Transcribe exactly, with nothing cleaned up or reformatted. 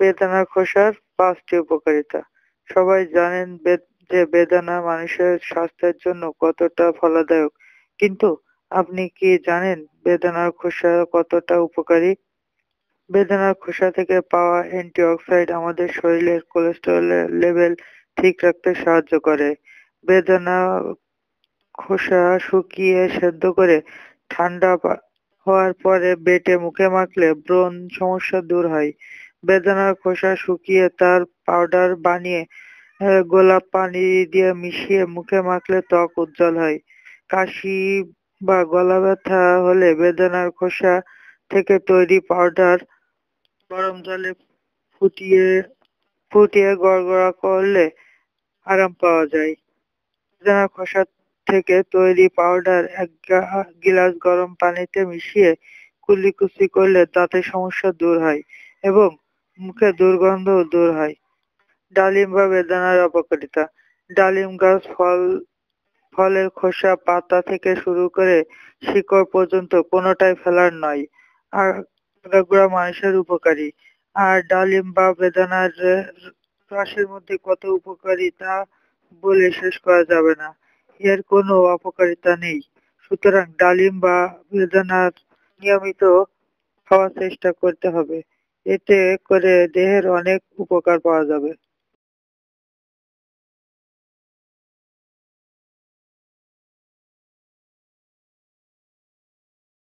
বেদানা খোসার পাঁচটি উপকারিতা। সবাই জানেন যে বেদানা মানুষের স্বাস্থ্যের জন্য কতটা ফলদায়ক, কিন্তু আপনি কি জানেন বেদানার খোসা কতটা উপকারী? বেদানার খোসা থেকে পাওয়া অ্যান্টিঅক্সিডেন্ট আমাদের শরীরের কোলেস্টেরল লেভেল ঠিক রাখতে সাহায্য করে। বেদানা খোসা শুকিয়ে সেদ্ধ করে ঠান্ডা হওয়ার পরে বেটে মুখে মাখলে ব্রণ সমস্যা দূর হয়। বেদানার খোসা শুকিয়ে তার পাউডার বানিয়ে গোলাপ পানি দিয়ে মিশিয়ে মুখে মাখলে ত্বক উজ্জ্বল হয়। কাশি বা গলা ব্যথা হলে বেদানার খোসা থেকে তৈরি পাউডার গরম জলে ফুটিয়ে ফুটিয়ে গড়গড়া করলে আরাম পাওয়া যায়। বেদানার খোসা থেকে তৈরি পাউডার এক গিলাস গরম পানিতে মিশিয়ে কুলিকুচি করলে দাঁতের সমস্যা দূর হয় এবং মুখে দুর্গন্ধ দূর হয়। ডালিম বা বেদানার উপকারিতা। ডালিম গাছ ফল ফলের খোসা পাতা থেকে শুরু করে শিকড় পর্যন্ত কোনোটাই ফেলার নয়, আর আগাগোড়া মানুষের উপকারী। আর ডালিম বা বেদানার রসের মধ্যে কত উপকারিতা বলে শেষ করা যাবে না, এর কোনো অপকারিতা নেই। সুতরাং ডালিম বা বেদানার নিয়মিত খাওয়ার চেষ্টা করতে হবে, এতে করে দেহের অনেক উপকার পাওয়া যাবে।